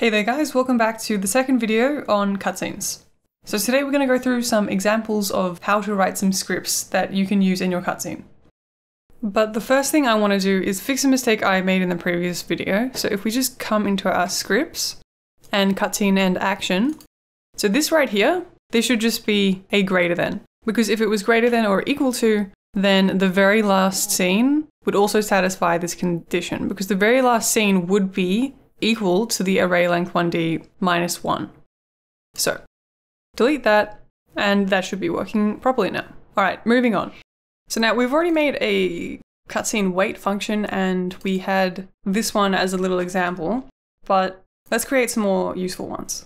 Hey there guys, welcome back to the second video on cutscenes. So today we're going to go through some examples of how to write some scripts that you can use in your cutscene. But the first thing I want to do is fix a mistake I made in the previous video. So if we just come into our scripts and cutscene and action. So this right here, this should just be a greater than, because if it was greater than or equal to, then the very last scene would also satisfy this condition, because the very last scene would be equal to the array length 1d minus 1. So delete that, and that should be working properly now. All right, moving on. So now we've already made a cutscene wait function, and we had this one as a little example, but let's create some more useful ones.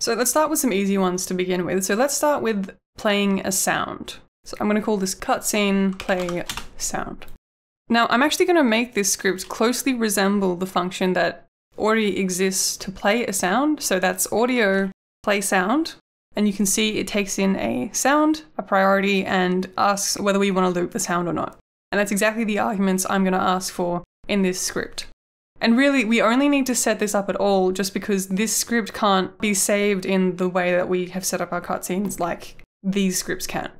So let's start with some easy ones to begin with. So let's start with playing a sound. So I'm going to call this cutscene play sound. Now I'm actually going to make this script closely resemble the function that already exists to play a sound. So that's audio play sound, and you can see it takes in a sound, a priority, and asks whether we want to loop the sound or not. And that's exactly the arguments I'm going to ask for in this script. And really, we only need to set this up at all just because this script can't be saved in the way that we have set up our cutscenes like these scripts can.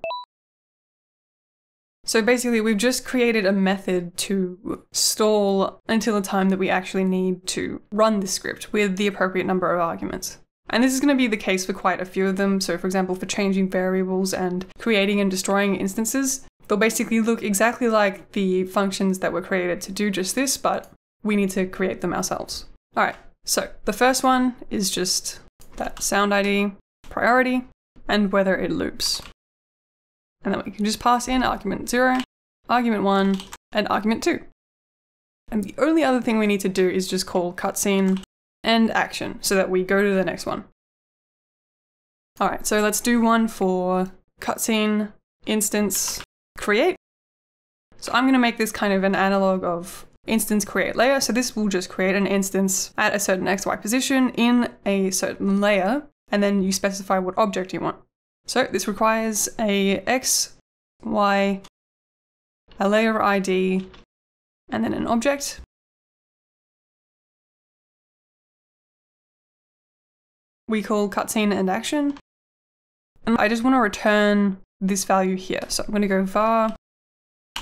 So basically, we've just created a method to stall until the time that we actually need to run the script with the appropriate number of arguments. And this is going to be the case for quite a few of them. So for example, for changing variables and creating and destroying instances, they'll basically look exactly like the functions that were created to do just this, but we need to create them ourselves. All right, so the first one is just that sound ID, priority, and whether it loops. And then we can just pass in argument 0, argument 1, and argument 2. And the only other thing we need to do is just call cutscene and action so that we go to the next one. All right, so let's do one for cutscene instance create. So I'm going to make this kind of an analog of instance create layer. So this will just create an instance at a certain XY position in a certain layer, and then you specify what object you want. So this requires a X, Y, a layer ID, and then an object. We call cutscene and action. And I just want to return this value here. So I'm going to go var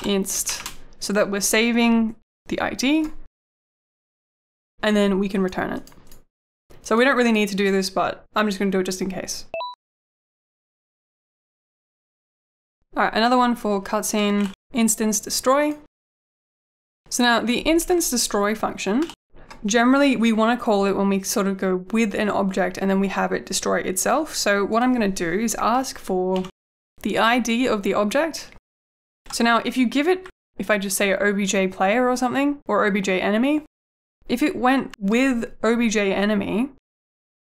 inst so that we're saving the ID, and then we can return it. So we don't really need to do this, but I'm just going to do it just in case. All right, another one for cutscene instance destroy. So now the instance destroy function, generally we want to call it when we sort of go with an object and then we have it destroy itself. So what I'm going to do is ask for the ID of the object. So now if you give it, if I just say obj player or something, or obj enemy, if it went with obj enemy,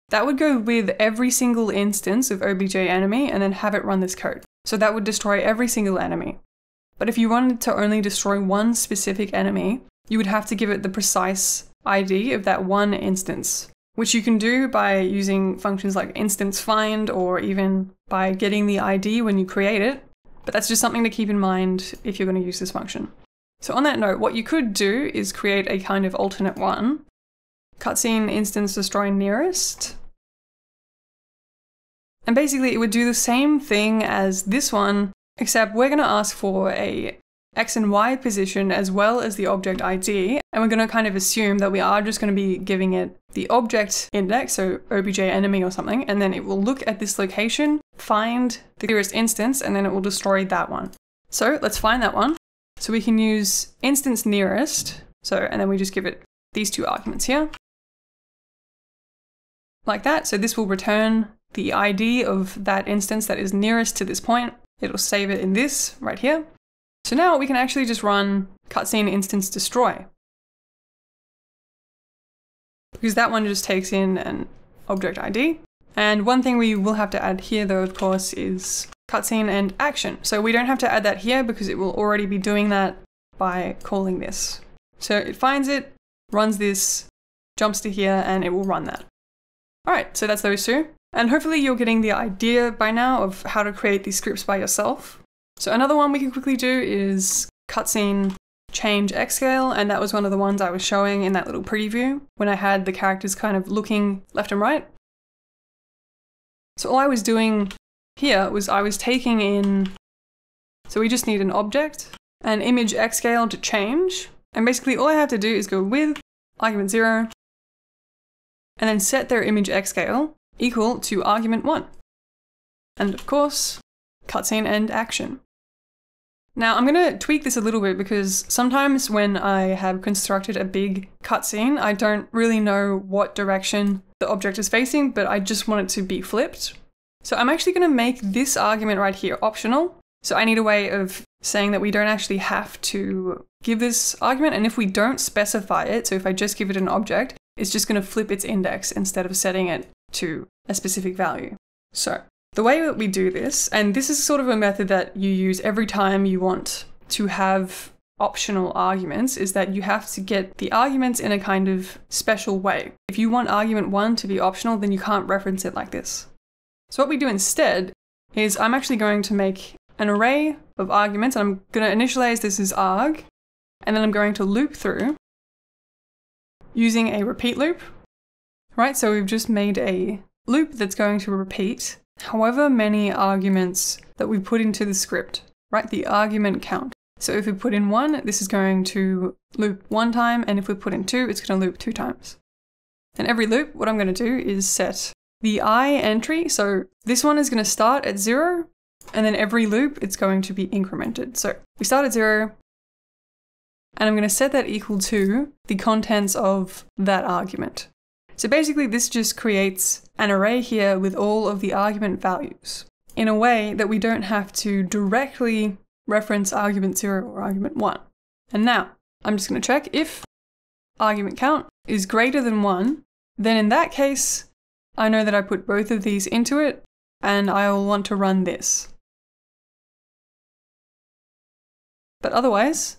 that would go with every single instance of obj enemy and then have it run this code. So that would destroy every single enemy. But if you wanted to only destroy one specific enemy, you would have to give it the precise ID of that one instance, which you can do by using functions like instance find or even by getting the ID when you create it. But that's just something to keep in mind if you're going to use this function. So on that note, what you could do is create a kind of alternate one, cutscene instance destroy nearest. And basically it would do the same thing as this one, except we're going to ask for a X and Y position as well as the object ID. And we're going to kind of assume that we are just going to be giving it the object index, so obj enemy or something, and then it will look at this location, find the nearest instance, and then it will destroy that one. So let's find that one. So we can use instance nearest. So, and then we just give it these two arguments here. Like that. So this will return the ID of that instance that is nearest to this point. It'll save it in this right here. So now we can actually just run cutscene instance destroy, because that one just takes in an object ID. And one thing we will have to add here though, of course, is cutscene and action. So we don't have to add that here because it will already be doing that by calling this. So it finds it, runs this, jumps to here, and it will run that. All right, so that's those two. And hopefully you're getting the idea by now of how to create these scripts by yourself. So another one we can quickly do is cutscene change X scale, and that was one of the ones I was showing in that little preview when I had the characters kind of looking left and right. So all I was doing here was I was taking in, so we just need an object, an image X scale to change, and basically all I have to do is go with argument 0 and then set their image X scale equal to argument 1. And of course, cutscene end action. Now I'm going to tweak this a little bit because sometimes when I have constructed a big cutscene, I don't really know what direction the object is facing, but I just want it to be flipped. So I'm actually going to make this argument right here optional. So I need a way of saying that we don't actually have to give this argument, and if we don't specify it, so if I just give it an object, it's just going to flip its index instead of setting it to a specific value. So the way that we do this, and this is sort of a method that you use every time you want to have optional arguments, is that you have to get the arguments in a kind of special way. If you want argument 1 to be optional, then you can't reference it like this. So what we do instead is I'm actually going to make an array of arguments, and I'm going to initialize this as arg, and then I'm going to loop through using a repeat loop. Right, so we've just made a loop that's going to repeat however many arguments that we put into the script, right? The argument count. So if we put in 1, this is going to loop 1 time, and if we put in 2, it's going to loop 2 times. And every loop, what I'm going to do is set the I entry. So this one is going to start at 0, and then every loop, it's going to be incremented. So we start at 0, and I'm going to set that equal to the contents of that argument. So basically this just creates an array here with all of the argument values in a way that we don't have to directly reference argument 0 or argument 1. And now I'm just going to check if argument count is greater than 1, then in that case I know that I put both of these into it and I'll want to run this. But otherwise,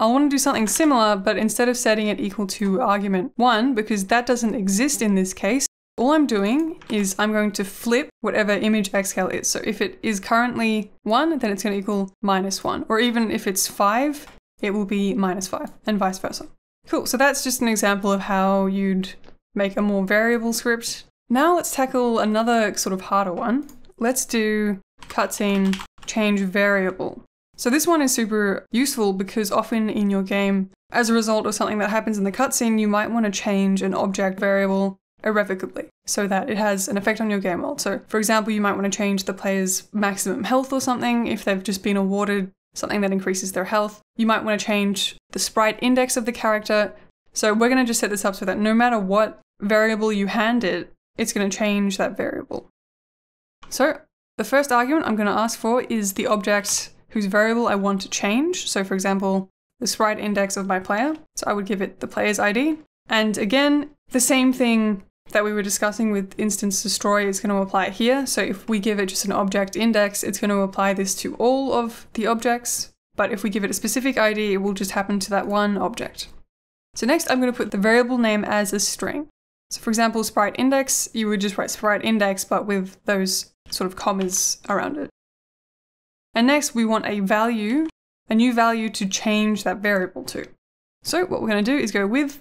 I want to do something similar, but instead of setting it equal to argument 1, because that doesn't exist in this case, all I'm doing is I'm going to flip whatever image X scale is. So if it is currently 1, then it's going to equal -1, or even if it's 5, it will be -5, and vice versa. Cool, so that's just an example of how you'd make a more variable script. Now let's tackle another sort of harder one. Let's do cutscene change variable. So this one is super useful because often in your game, as a result of something that happens in the cutscene, you might want to change an object variable irrevocably so that it has an effect on your game world. So for example, you might want to change the player's maximum health or something if they've just been awarded something that increases their health. You might want to change the sprite index of the character. So we're going to just set this up so that no matter what variable you hand it, it's going to change that variable. So the first argument I'm going to ask for is the object whose variable I want to change. So for example, the sprite index of my player. So I would give it the player's ID. And again, the same thing that we were discussing with instance destroy is going to apply here. So if we give it just an object index, it's going to apply this to all of the objects. But if we give it a specific ID, it will just happen to that one object. So next I'm going to put the variable name as a string. So for example, sprite index, you would just write sprite index, but with those sort of commas around it. And next we want a value, a new value to change that variable to. So what we're going to do is go with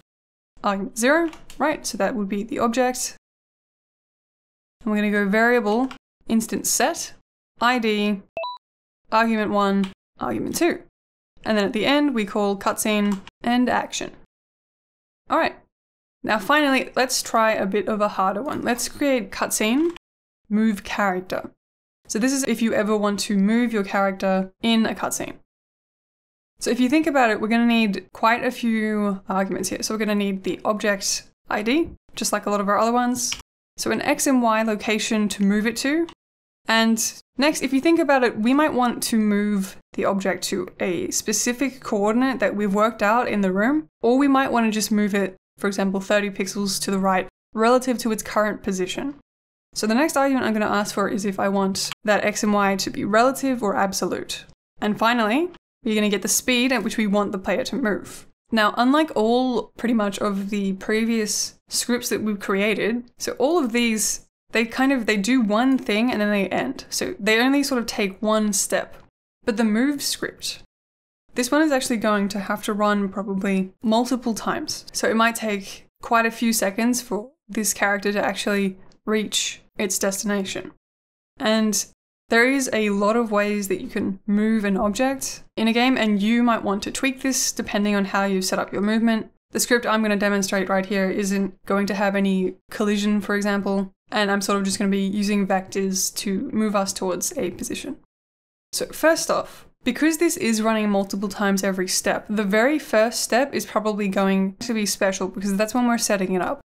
argument 0, right? So that would be the object. And we're going to go variable instance set, ID, argument 1, argument 2. And then at the end we call cutscene end action. All right. Now finally, let's try a bit of a harder one. Let's create cutscene move character. So this is if you ever want to move your character in a cutscene. So if you think about it, we're going to need quite a few arguments here. So we're going to need the object ID, just like a lot of our other ones. So an X and Y location to move it to. And next, if you think about it, we might want to move the object to a specific coordinate that we've worked out in the room, or we might want to just move it, for example, 30 pixels to the right relative to its current position. So the next argument I'm going to ask for is if I want that X and Y to be relative or absolute. And finally, we're going to get the speed at which we want the player to move. Now, unlike all pretty much of the previous scripts that we've created, so all of these, they do one thing and then they end. So they only sort of take one step. But the move script, This one is actually going to have to run probably multiple times. So it might take quite a few seconds for this character to actually reach its destination. And there is a lot of ways that you can move an object in a game, and you might want to tweak this depending on how you set up your movement. The script I'm going to demonstrate right here isn't going to have any collision, for example, and I'm sort of just going to be using vectors to move us towards a position. So first off, because this is running multiple times every step, the very first step is probably going to be special because that's when we're setting it up.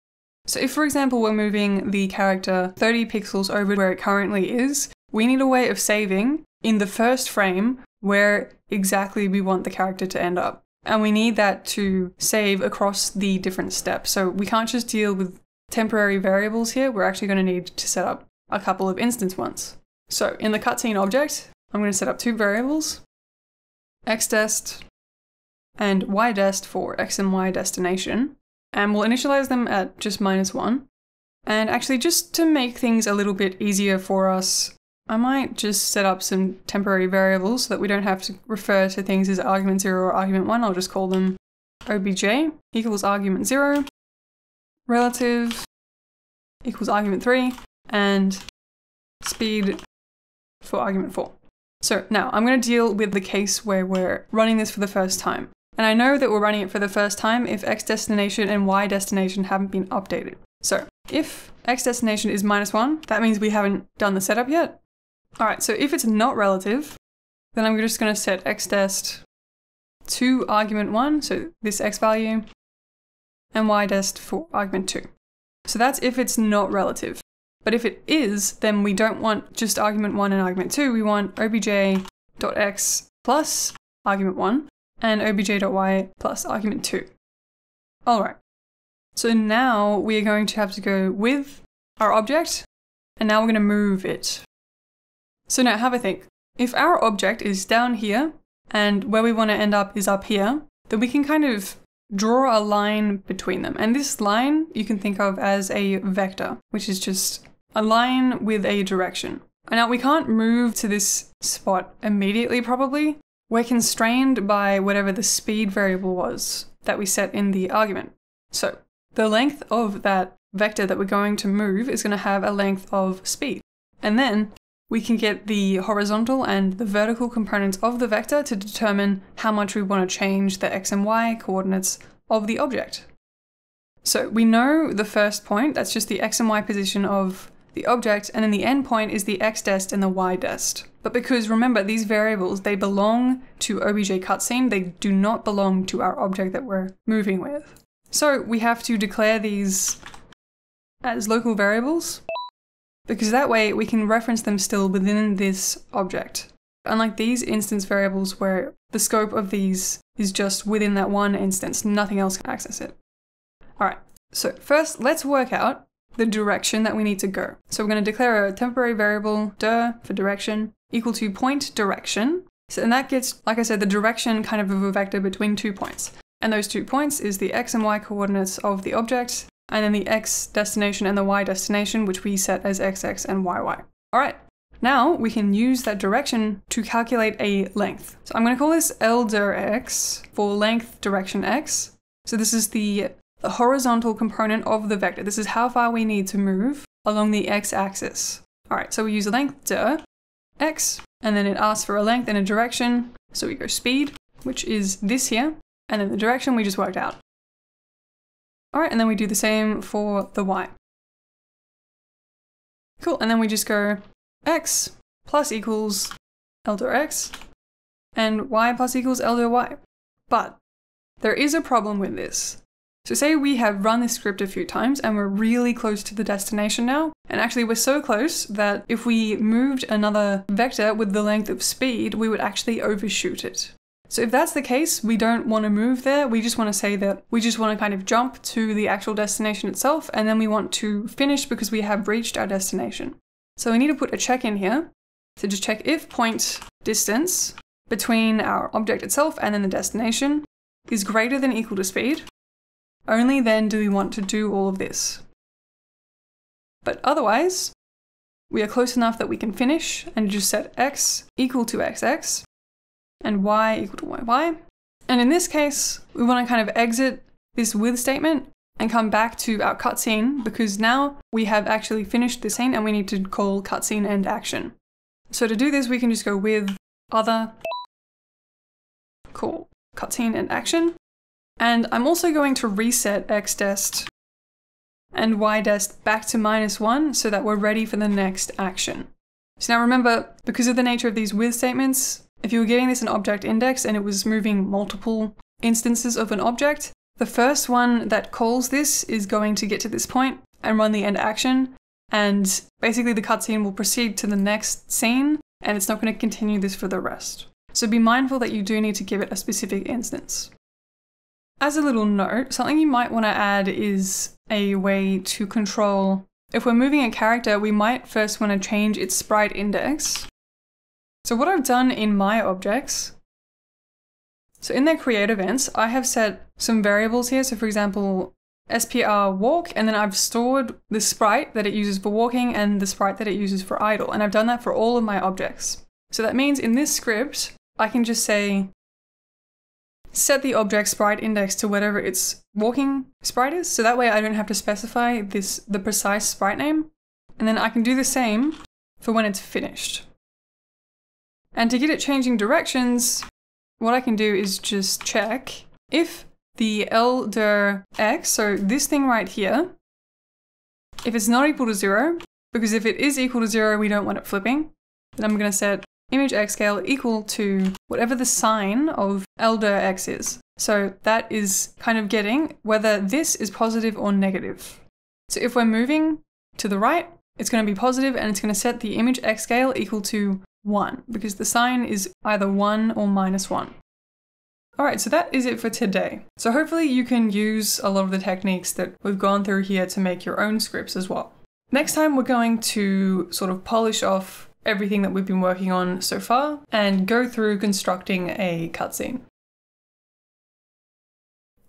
So if, for example, we're moving the character 30 pixels over where it currently is, we need a way of saving in the first frame where exactly we want the character to end up. And we need that to save across the different steps. So we can't just deal with temporary variables here. We're actually going to need to set up a couple of instance ones. So in the cutscene object, I'm going to set up two variables, xdest and ydest for x and y destination. And we'll initialize them at just -1. And actually, just to make things a little bit easier for us, I might just set up some temporary variables so that we don't have to refer to things as argument 0 or argument 1. I'll just call them obj equals argument 0, relative equals argument 3, and speed for argument 4. So now I'm going to deal with the case where we're running this for the first time. And I know that we're running it for the first time if x destination and y destination haven't been updated. So if x destination is -1, that means we haven't done the setup yet. All right, so if it's not relative, then I'm just going to set xdest to argument 1, so this x value, and ydest for argument 2. So that's if it's not relative. But if it is, then we don't want just argument 1 and argument 2. We want obj.x plus argument 1 and obj.y plus argument 2. All right. So now we are going to have to go with our object, and now we're going to move it. So now have a think. If our object is down here and where we want to end up is up here, then we can kind of draw a line between them. And this line you can think of as a vector, which is just a line with a direction. And now we can't move to this spot immediately probably. We're constrained by whatever the speed variable was that we set in the argument. So the length of that vector that we're going to move is going to have a length of speed. And then we can get the horizontal and the vertical components of the vector to determine how much we want to change the x and y coordinates of the object. So we know the first point, that's just the x and y position of the object, and then the end point is the xdest and the ydest. But because remember, these variables, they belong to obj cutscene, they do not belong to our object that we're moving with. So we have to declare these as local variables, because that way we can reference them still within this object. Unlike these instance variables where the scope of these is just within that one instance, nothing else can access it. All right, so first let's work out the direction that we need to go. So we're going to declare a temporary variable, dir for direction, equal to point direction. So, and that gets, like I said, the direction kind of a vector between 2 points. And those 2 points is the x and y coordinates of the object, and then the x destination and the y destination, which we set as xx and yy. All right, now we can use that direction to calculate a length. So I'm going to call this L_dir_x for length direction x. So this is the horizontal component of the vector. This is how far we need to move along the x-axis. All right, so we use length dir x, and then it asks for a length and a direction. So we go speed, which is this here, and then the direction we just worked out. All right, and then we do the same for the y. Cool, and then we just go x plus equals L_dir_x and y plus equals L_dir_y. But there is a problem with this. So say we have run this script a few times and we're really close to the destination now, and actually we're so close that if we moved another vector with the length of speed, we would actually overshoot it. So if that's the case, we don't want to move there. We just want to say that we just want to kind of jump to the actual destination itself, and then we want to finish because we have reached our destination. So we need to put a check in here. So just check if point distance between our object itself and then the destination is greater than or equal to speed. Only then do we want to do all of this. But otherwise, we are close enough that we can finish and just set x equal to xx. and y equal to yy. And in this case, we want to kind of exit this with statement and come back to our cutscene, because now we have actually finished the scene and we need to call cutscene end action. So to do this, we can just go with other call cutscene end action. And I'm also going to reset xdest and ydest back to -1 so that we're ready for the next action. So now remember, because of the nature of these with statements, if you were getting this in object index and it was moving multiple instances of an object, the first one that calls this is going to get to this point and run the end action. And basically the cutscene will proceed to the next scene and it's not going to continue this for the rest. So be mindful that you do need to give it a specific instance. As a little note, something you might want to add is a way to control. If we're moving a character, we might first want to change its sprite index. So what I've done in my objects, so in their create events, I have set some variables here. So for example, SPR walk, and then I've stored the sprite that it uses for walking and the sprite that it uses for idle. And I've done that for all of my objects. So that means in this script, I can just say, set the object sprite index to whatever its walking sprite is. So that way I don't have to specify the precise sprite name. And then I can do the same for when it's finished. And to get it changing directions, what I can do is just check if the LDIR X, so this thing right here, if it's not equal to 0, because if it is equal to 0, we don't want it flipping. Then I'm going to set image X scale equal to whatever the sign of LDIR X is. So that is kind of getting whether this is positive or negative. So if we're moving to the right, it's going to be positive and it's going to set the image X scale equal to 1, because the sign is either 1 or -1. All right, so that is it for today. So hopefully you can use a lot of the techniques that we've gone through here to make your own scripts as well. Next time, we're going to sort of polish off everything that we've been working on so far and go through constructing a cutscene.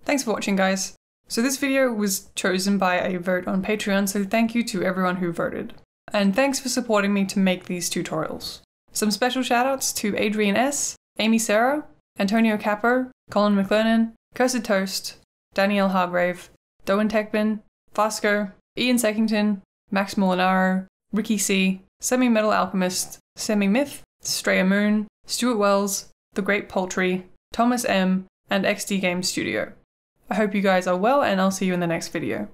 Thanks for watching, guys. So this video was chosen by a vote on Patreon, so thank you to everyone who voted. And thanks for supporting me to make these tutorials. Some special shoutouts to Adrian S, Amy Sarah, Antonio Capo, Colin McLernan, Cursed Toast, Danielle Hargrave, Doan Techman, Fasco, Ian Sackington, Max Molinaro, Ricky C, Semi-Metal Alchemist, Semi-Myth, Strayer Moon, Stuart Wells, The Great Poultry, Thomas M, and XD Game Studio. I hope you guys are well and I'll see you in the next video.